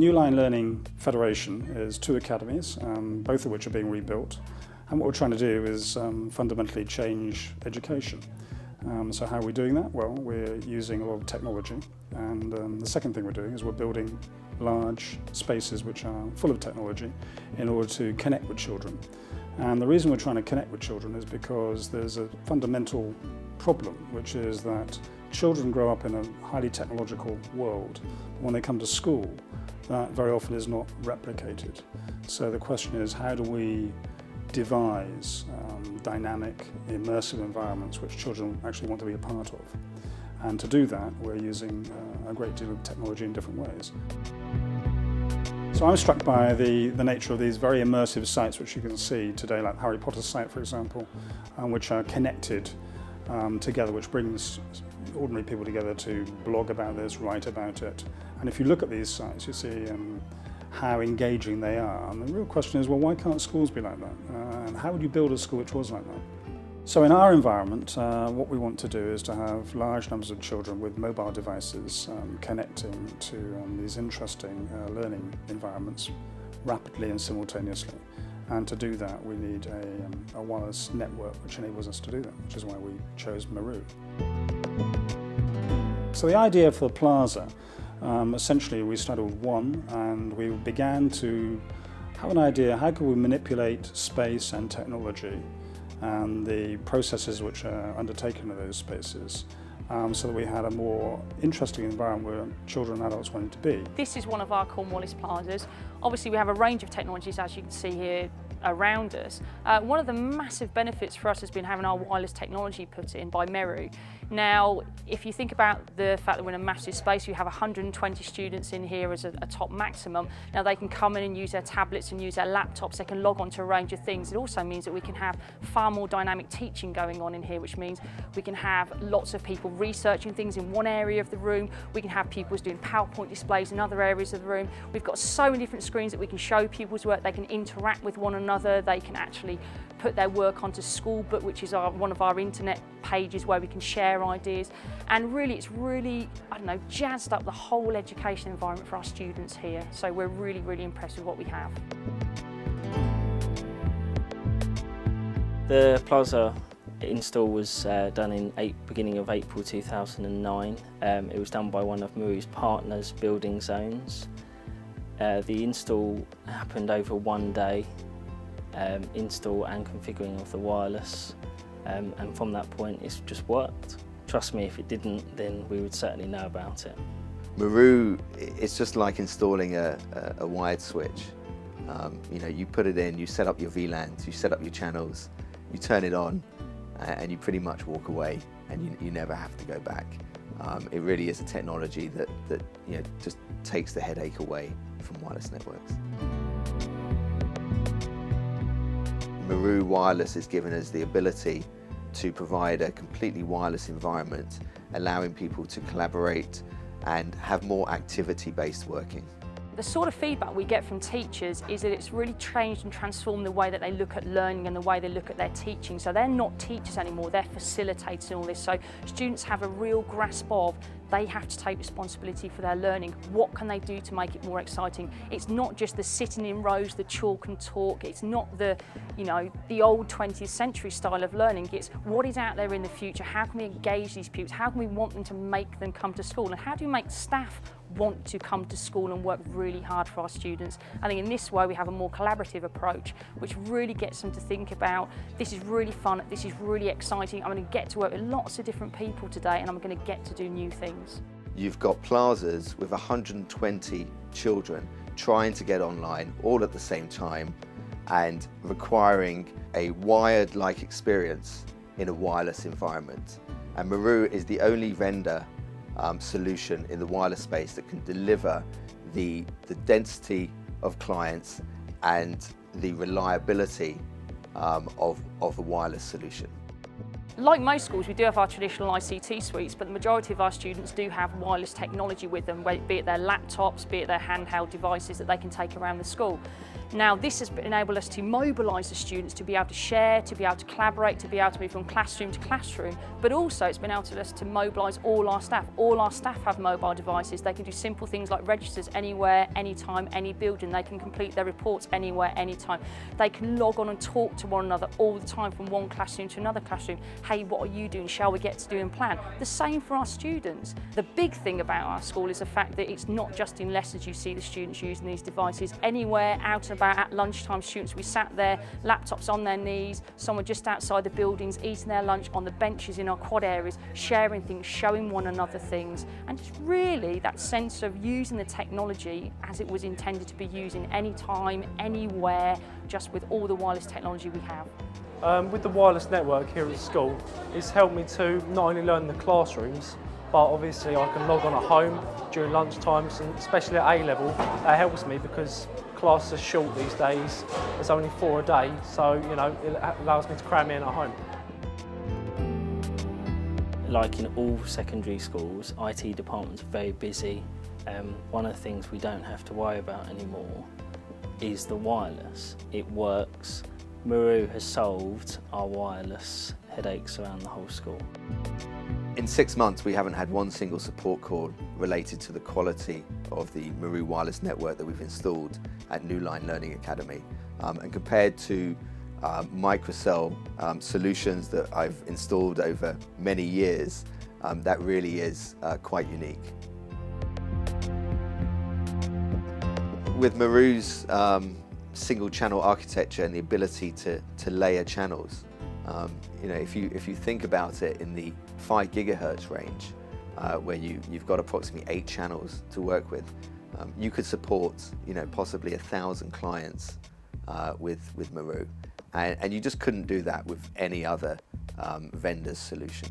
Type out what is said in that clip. Newline Learning Federation is 2 academies, both of which are being rebuilt. And what we're trying to do is fundamentally change education. So how are we doing that? Well, we're using a lot of technology. And the second thing we're doing is we're building large spaces which are full of technology in order to connect with children. And the reason we're trying to connect with children is because there's a fundamental problem, which is that children grow up in a highly technological world. When they come to school, that very often is not replicated. So the question is, how do we devise dynamic, immersive environments which children actually want to be a part of? And to do that, we're using a great deal of technology in different ways. So I was struck by the nature of these very immersive sites which you can see today, like Harry Potter site, for example, which are connected together, which brings ordinary people together to blog about this, write about it. And if you look at these sites, you see how engaging they are. And the real question is, well, why can't schools be like that? And how would you build a school which was like that? So in our environment, what we want to do is to have large numbers of children with mobile devices connecting to these interesting learning environments rapidly and simultaneously. And to do that, we need a wireless network which enables us to do that, which is why we chose Meru. So the idea for the plaza, essentially we started with one, and we began to have an idea, how could we manipulate space and technology and the processes which are undertaken in those spaces, so that we had a more interesting environment where children and adults wanted to be. This is one of our Cornwallis plazas. Obviously we have a range of technologies, as you can see here, around us. One of the massive benefits for us has been having our wireless technology put in by Meru. Now, if you think about the fact that we're in a massive space, we have 120 students in here as a top maximum. Now they can come in and use their tablets and use their laptops, they can log on to a range of things. It also means that we can have far more dynamic teaching going on in here, which means we can have lots of people researching things in one area of the room, we can have pupils doing PowerPoint displays in other areas of the room. We've got so many different screens that we can show pupils work, they can interact with one another. They can actually put their work onto Schoolbook, which is one of our internet pages where we can share ideas. And really, it's really, I don't know, jazzed up the whole education environment for our students here. So we're really, really impressed with what we have. The plaza install was done in beginning of April 2009. It was done by one of Meru's partners, Building Zones. The install happened over one day. Install and configuring of the wireless, and from that point it's just worked. Trust me, if it didn't, then we would certainly know about it. Meru, it's just like installing a wired switch. You know, you put it in, you set up your VLANs, you set up your channels, you turn it on, and you pretty much walk away, and you never have to go back. It really is a technology that you know, just takes the headache away from wireless networks. Meru Wireless has given us the ability to provide a completely wireless environment, allowing people to collaborate and have more activity-based working. The sort of feedback we get from teachers is that it's really changed and transformed the way that they look at learning and the way they look at their teaching. So they're not teachers anymore, they're facilitating all this. So students have a real grasp of, they have to take responsibility for their learning. What can they do to make it more exciting? It's not just the sitting in rows, the chalk and talk. It's not the, you know, the old 20th century style of learning. It's what is out there in the future. How can we engage these pupils? How can we want them to make them come to school? And how do we make staff want to come to school and work really hard for our students? I think in this way we have a more collaborative approach, which really gets them to think about, this is really fun, this is really exciting, I'm going to get to work with lots of different people today and I'm going to get to do new things. You've got plazas with 120 children trying to get online all at the same time and requiring a wired-like experience in a wireless environment. And Meru is the only vendor solution in the wireless space that can deliver the density of clients and the reliability of a wireless solution. Like most schools, we do have our traditional ICT suites, but the majority of our students do have wireless technology with them, be it their laptops, be it their handheld devices that they can take around the school. Now, this has enabled us to mobilise the students to be able to share, to be able to collaborate, to be able to move from classroom to classroom, but also it's been able to us to mobilise all our staff. All our staff have mobile devices. They can do simple things like registers anywhere, anytime, any building. They can complete their reports anywhere, anytime. They can log on and talk to one another all the time from one classroom to another classroom. Hey, what are you doing? Shall we get to do and plan? The same for our students. The big thing about our school is the fact that it's not just in lessons you see the students using these devices. Anywhere, out and about, at lunchtime, students will be sat there, laptops on their knees, someone just outside the buildings, eating their lunch on the benches in our quad areas, sharing things, showing one another things, and just really that sense of using the technology as it was intended to be used in any time, anywhere, just with all the wireless technology we have. With the wireless network here at school, it's helped me to not only learn the classrooms, but obviously I can log on at home during lunch times, and especially at A level, that helps me because classes are short these days. There's only 4 a day, so you know it allows me to cram in at home. Like in all secondary schools, IT departments are very busy. One of the things we don't have to worry about anymore is the wireless. It works. Meru has solved our wireless headaches around the whole school. In 6 months, we haven't had one single support call related to the quality of the Meru wireless network that we've installed at Newline Learning Academy. And compared to Microcell solutions that I've installed over many years, that really is quite unique. With Meru's single channel architecture and the ability to layer channels, you know, if you think about it in the 5 GHz range, where you've got approximately 8 channels to work with, you could support, you know, possibly 1,000 clients with Meru, and you just couldn't do that with any other vendor's solution.